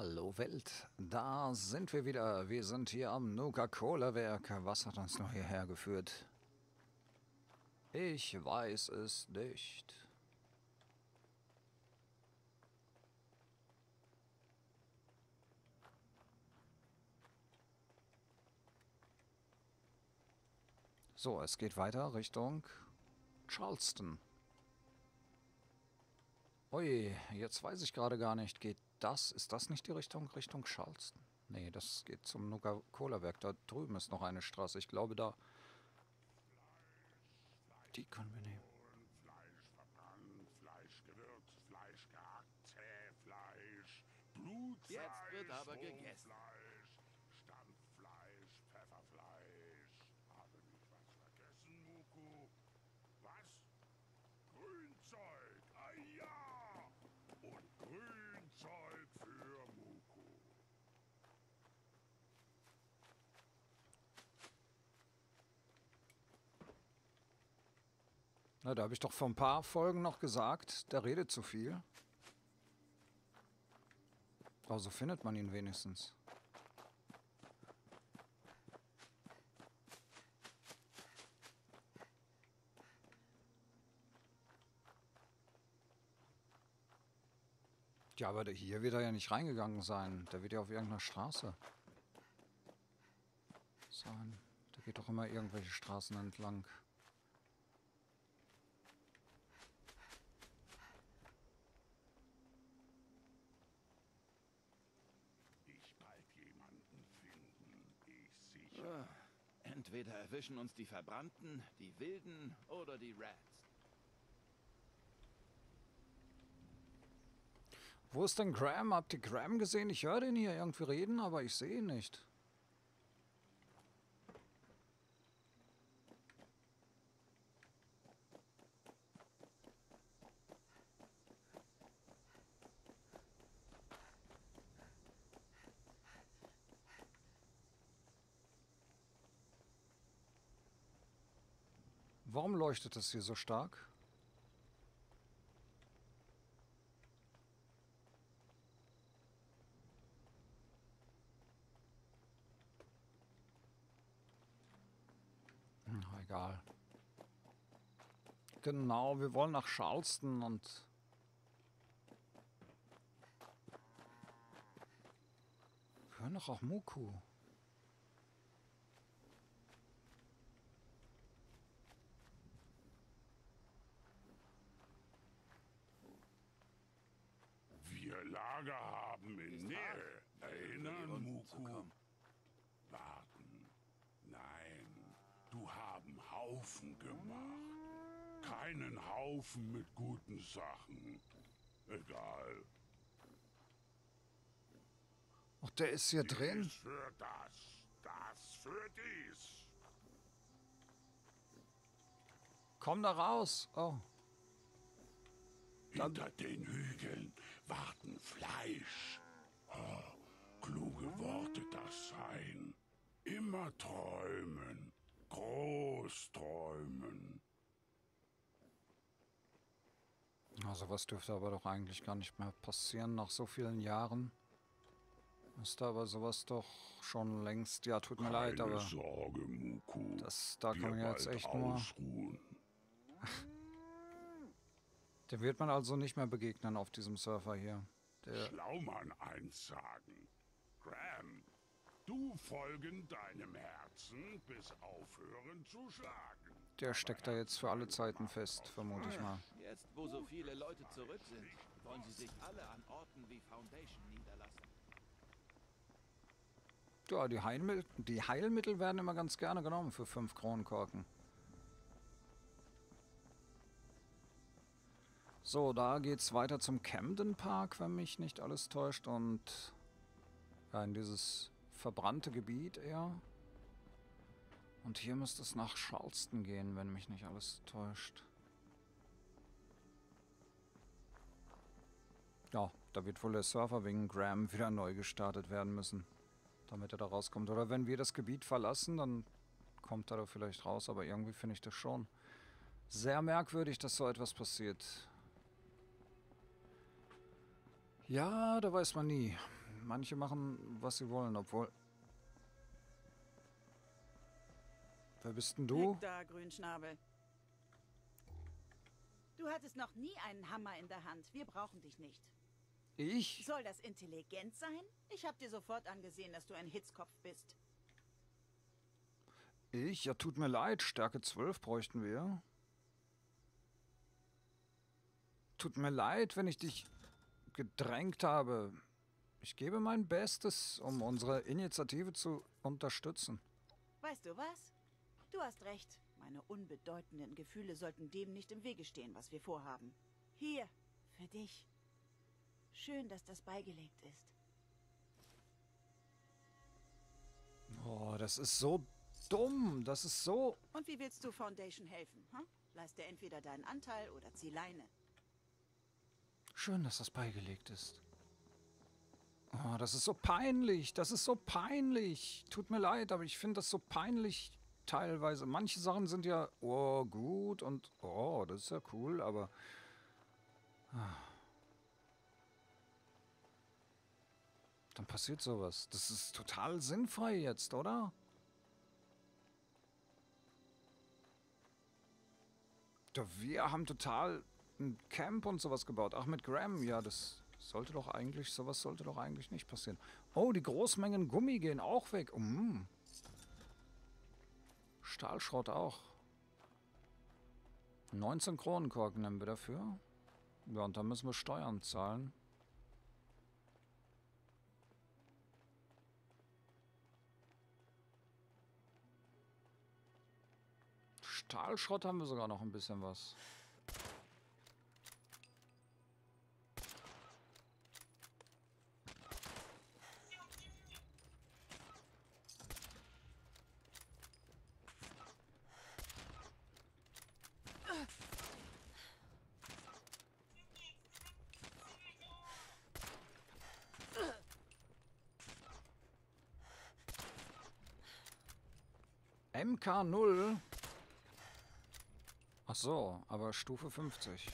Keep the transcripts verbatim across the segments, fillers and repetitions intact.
Hallo Welt, da sind wir wieder. Wir sind hier am Nuka-Cola-Werk. Was hat uns noch hierher geführt? Ich weiß es nicht. So, es geht weiter Richtung Charleston. Ui, jetzt weiß ich gerade gar nicht. Geht das, ist das nicht die Richtung? Richtung Charleston? Nee, das geht zum Nuka-Cola-Werk. Da drüben ist noch eine Straße. Ich glaube, da... Die können wir nehmen. Fleisch verbrannt, Fleisch gewürzt, Fleisch gehackt, Zähfleisch, Blutfleisch, jetzt wird aber gegessen. Fleisch, Stampffleisch, Pfefferfleisch. Habe ich was vergessen, Muku? Was? Grünzeug, ah ja! Und Grünzeug für Muku. Na, da habe ich doch vor ein paar Folgen noch gesagt, der redet zu viel. Aber so findet man ihn wenigstens. Ja, aber hier wird er ja nicht reingegangen sein. Der wird ja auf irgendeiner Straße sein. Der geht doch immer irgendwelche Straßen entlang. Entweder erwischen uns die Verbrannten, die Wilden oder die Rats. Wo ist denn Graham? Habt ihr Graham gesehen? Ich höre den hier irgendwie reden, aber ich sehe ihn nicht. Warum leuchtet das hier so stark? Na, egal. Genau, wir wollen nach Charleston und... Wir hören doch auch Muku. Lager haben in Nähe. Erinnern, Muku? Warten. Nein, du haben Haufen gemacht. Keinen Haufen mit guten Sachen. Egal. Ach, der ist hier drin. Dies für das, das für dies. Komm da raus. Oh. Hinter den Hügeln warten Fleisch. Oh, kluge Worte das sein. Immer träumen, groß träumen. Also was dürfte aber doch eigentlich gar nicht mehr passieren nach so vielen Jahren. Ist aber sowas doch schon längst... Ja, tut mir Keine leid, aber... Sorge, Muku. Das, da kann man jetzt echt ausruhen. Nur... Dem wird man also nicht mehr begegnen auf diesem Surfer hier. Der Schlaumann eins sagen. Graham, du folgen deinem Herzen bis aufhören zu schlagen. Der steckt da jetzt für alle Zeiten fest, vermute ich mal. Jetzt, wo so viele Leute zurück sind, wollen sie sich alle an Orten wie Foundation niederlassen. Ja, die Heilmittel, die Heilmittel werden immer ganz gerne genommen für fünf Kronenkorken. So, da geht's weiter zum Camden Park, wenn mich nicht alles täuscht. Und ja, in dieses verbrannte Gebiet eher. Und hier müsste es nach Charleston gehen, wenn mich nicht alles täuscht. Ja, da wird wohl der Surfer wegen Graham wieder neu gestartet werden müssen, damit er da rauskommt. Oder wenn wir das Gebiet verlassen, dann kommt er da vielleicht raus. Aber irgendwie finde ich das schon sehr merkwürdig, dass so etwas passiert. Ja, da weiß man nie. Manche machen, was sie wollen, obwohl... Wer bist denn du? Weg da, Grünschnabel. Du hattest noch nie einen Hammer in der Hand. Wir brauchen dich nicht. Ich? Soll das intelligent sein? Ich hab dir sofort angesehen, dass du ein Hitzkopf bist. Ich? Ja, tut mir leid. Stärke zwölf bräuchten wir. Tut mir leid, wenn ich dich gedrängt habe. Ich gebe mein Bestes, um unsere Initiative zu unterstützen. Weißt du was? Du hast recht. Meine unbedeutenden Gefühle sollten dem nicht im Wege stehen, was wir vorhaben. Hier, für dich. Schön, dass das beigelegt ist. Oh, das ist so dumm. Das ist so... Und wie willst du Foundation helfen? Hm? Leiste entweder deinen Anteil oder zieh Leine. Schön, dass das beigelegt ist. Oh, das ist so peinlich. Das ist so peinlich. Tut mir leid, aber ich finde das so peinlich... Teilweise. Manche Sachen sind ja, oh, gut und, oh, das ist ja cool, aber... Ah. Dann passiert sowas. Das ist total sinnfrei jetzt, oder? Doch wir haben total ein Camp und sowas gebaut. Ach, mit Graham, ja, das sollte doch eigentlich, sowas sollte doch eigentlich nicht passieren. Oh, die Großmengen Gummi gehen auch weg. Mm. Stahlschrott auch. neunzehn Kronenkorken nehmen wir dafür. Ja, und dann müssen wir Steuern zahlen. Stahlschrott haben wir sogar noch ein bisschen was. M K null. Ach so, aber Stufe fünfzig.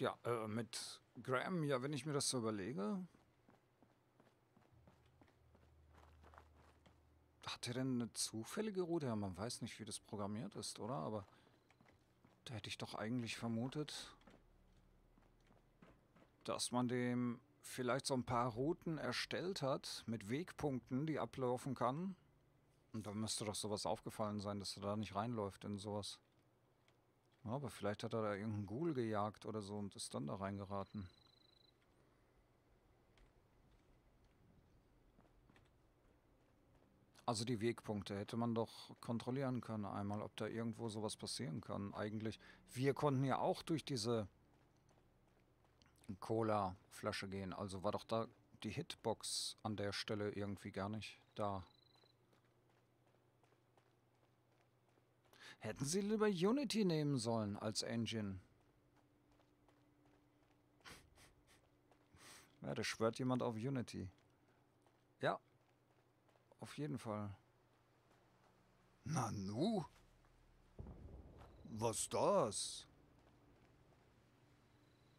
Ja, äh, mit Graham, ja, wenn ich mir das so überlege. Hat er denn eine zufällige Route? Ja, man weiß nicht, wie das programmiert ist, oder? Aber da hätte ich doch eigentlich vermutet, dass man dem vielleicht so ein paar Routen erstellt hat, mit Wegpunkten, die ablaufen kann. Und da müsste doch sowas aufgefallen sein, dass er da nicht reinläuft in sowas. Aber vielleicht hat er da irgendeinen Ghoul gejagt oder so und ist dann da reingeraten. Also die Wegpunkte hätte man doch kontrollieren können einmal, ob da irgendwo sowas passieren kann. Eigentlich, wir konnten ja auch durch diese Cola-Flasche gehen. Also war doch da die Hitbox an der Stelle irgendwie gar nicht da. Hätten sie lieber Unity nehmen sollen als Engine. Ja, da schwört jemand auf Unity. Ja. Auf jeden Fall. Nanu? Was das?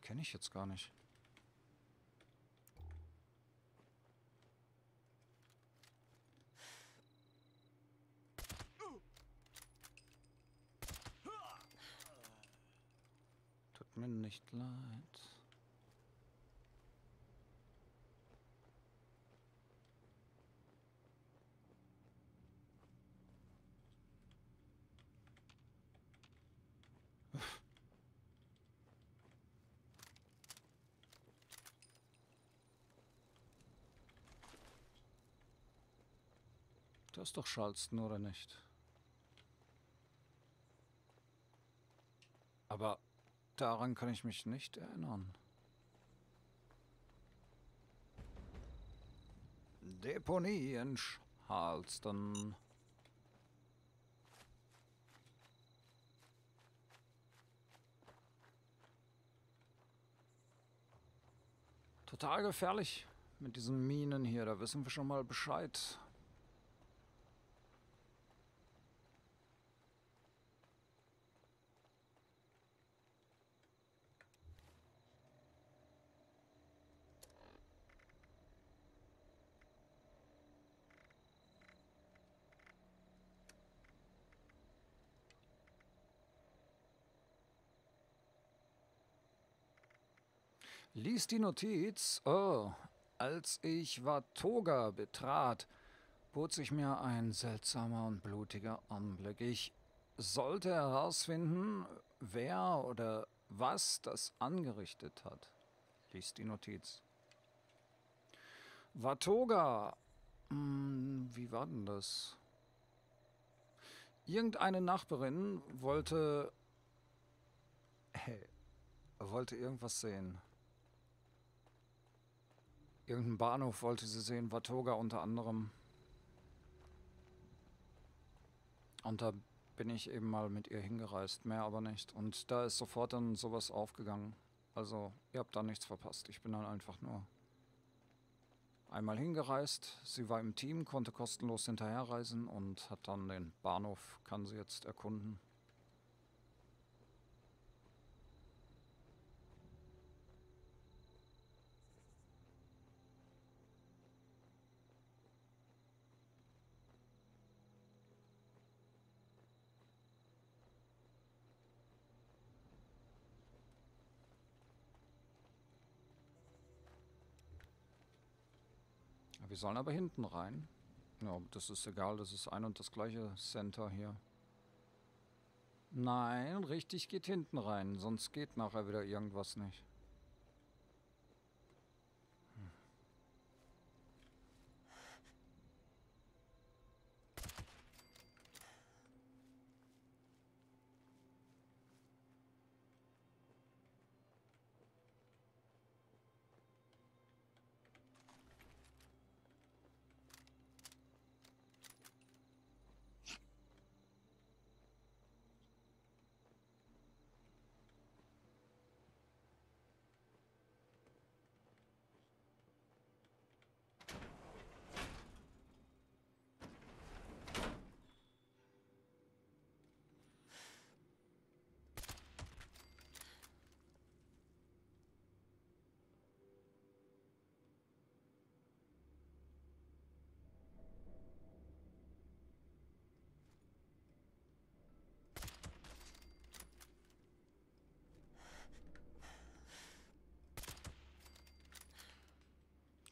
Kenne ich jetzt gar nicht. Mir nicht leid. Das ist doch Charleston, oder nicht? Aber daran kann ich mich nicht erinnern. Deponie in Charleston. Total gefährlich mit diesen Minen hier, da wissen wir schon mal Bescheid. Lies die Notiz. Oh, als ich Watoga betrat, bot sich mir ein seltsamer und blutiger Anblick. Ich sollte herausfinden, wer oder was das angerichtet hat. Lies die Notiz. Watoga. Hm, wie war denn das? Irgendeine Nachbarin wollte... Hey, wollte irgendwas sehen. Irgendeinen Bahnhof wollte sie sehen, Watoga unter anderem. Und da bin ich eben mal mit ihr hingereist, mehr aber nicht. Und da ist sofort dann sowas aufgegangen. Also, ihr habt da nichts verpasst. Ich bin dann einfach nur einmal hingereist. Sie war im Team, konnte kostenlos hinterherreisen und hat dann den Bahnhof, kann sie jetzt erkunden. Wir sollen aber hinten rein. Ja, das ist egal, das ist ein und das gleiche Center hier. Nein, richtig geht hinten rein, sonst geht nachher wieder irgendwas nicht. Hm.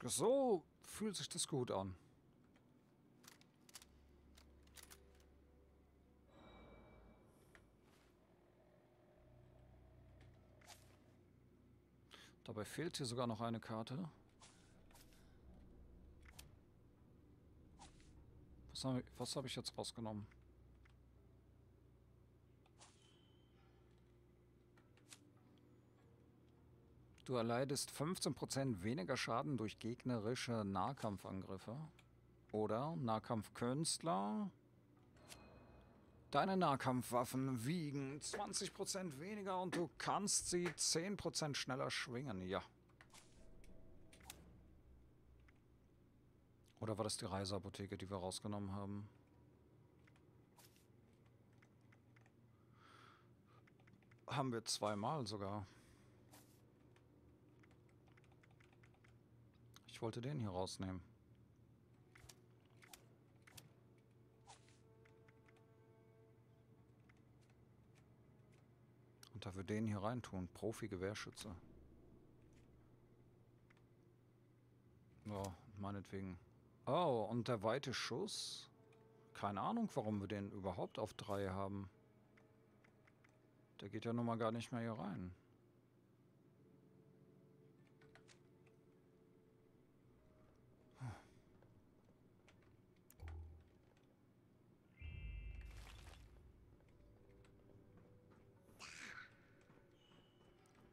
So fühlt sich das gut an. Dabei fehlt hier sogar noch eine Karte. Was habe ich, was habe ich jetzt rausgenommen? Du erleidest fünfzehn Prozent weniger Schaden durch gegnerische Nahkampfangriffe. Oder Nahkampfkünstler. Deine Nahkampfwaffen wiegen zwanzig Prozent weniger und du kannst sie zehn Prozent schneller schwingen. Ja. Oder war das die Reiseapotheke, die wir rausgenommen haben? Haben wir zweimal sogar. Ich wollte den hier rausnehmen. Und dafür den hier reintun. Profi-Gewehrschütze. Ja, meinetwegen. Oh, und der weite Schuss? Keine Ahnung, warum wir den überhaupt auf drei haben. Der geht ja nun mal gar nicht mehr hier rein.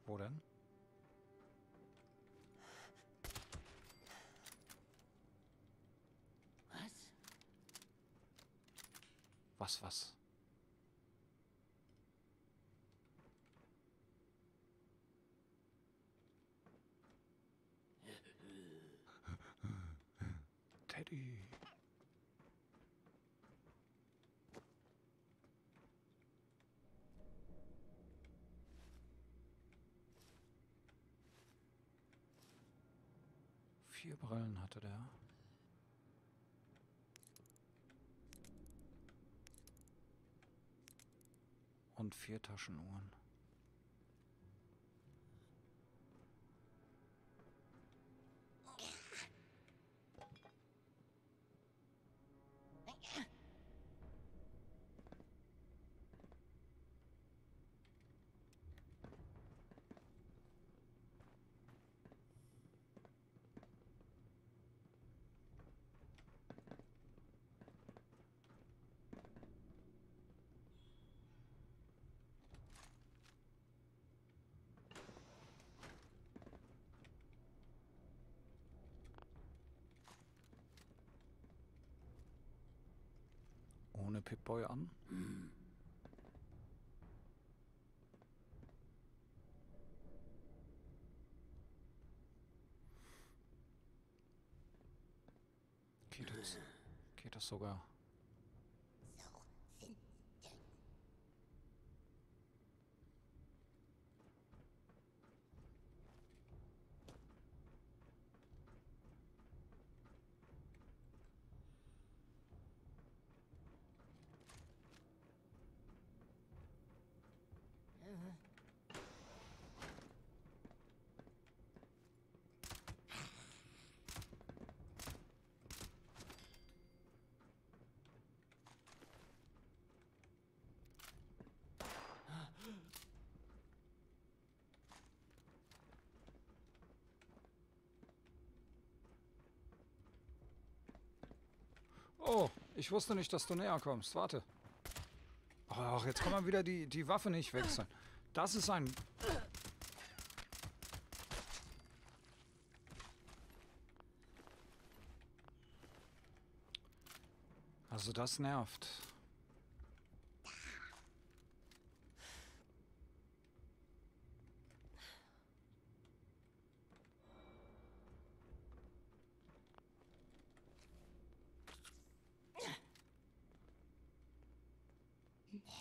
Wo denn? Was? was, was. Teddy. Vier Brillen hatte der. Und vier Taschenuhren. Ohne Pip-Boy an. Hm. Geht das? Geht das sogar? Oh, ich wusste nicht, dass du näher kommst. Warte. Ach, jetzt kann man wieder die, die Waffe nicht wechseln. Das ist ein... Also das nervt. Nicht viel.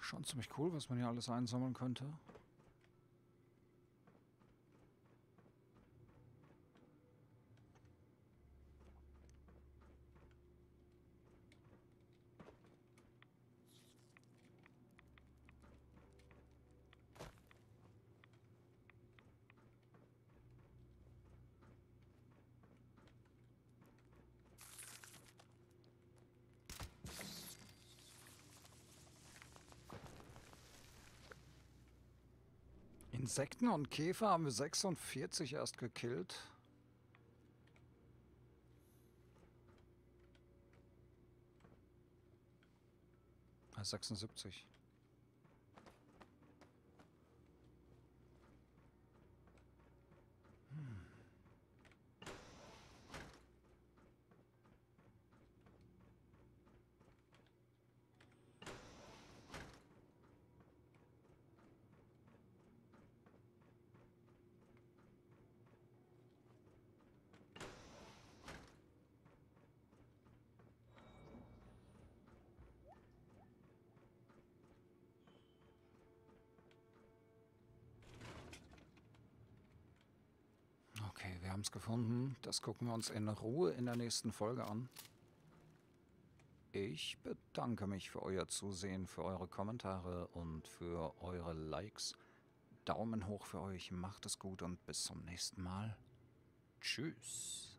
Schon ziemlich cool, was man hier alles einsammeln könnte. Insekten und Käfer haben wir sechsundvierzig erst gekillt. Ah, sechsundsiebzig. Hm. Okay, wir haben es gefunden. Das gucken wir uns in Ruhe in der nächsten Folge an. Ich bedanke mich für euer Zusehen, für eure Kommentare und für eure Likes. Daumen hoch für euch, macht es gut und bis zum nächsten Mal. Tschüss.